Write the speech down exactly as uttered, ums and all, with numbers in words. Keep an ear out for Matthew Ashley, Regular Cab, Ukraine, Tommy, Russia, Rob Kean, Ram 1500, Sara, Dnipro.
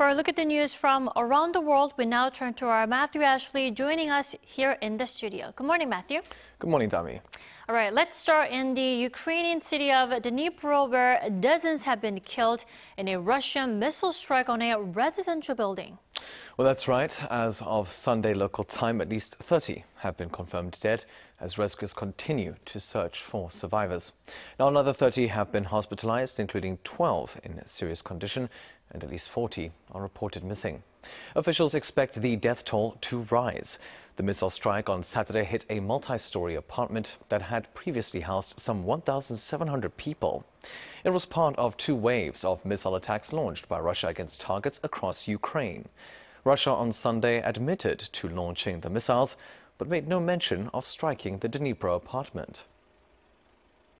For a look at the news from around the world, we now turn to our Matthew Ashley joining us here in the studio. Good morning, Matthew. Good morning, Tommy. All right, let's start in the Ukrainian city of Dnipro, where dozens have been killed in a Russian missile strike on a residential building. Well, that's right. As of Sunday local time, at least thirty have been confirmed dead as rescuers continue to search for survivors. Now, another thirty have been hospitalized, including twelve in serious condition, and at least forty are reported missing. Officials expect the death toll to rise. The missile strike on Saturday hit a multi-story apartment that had previously housed some one thousand seven hundred people. It was part of two waves of missile attacks launched by Russia against targets across Ukraine. Russia on Sunday admitted to launching the missiles, but made no mention of striking the Dnipro apartment.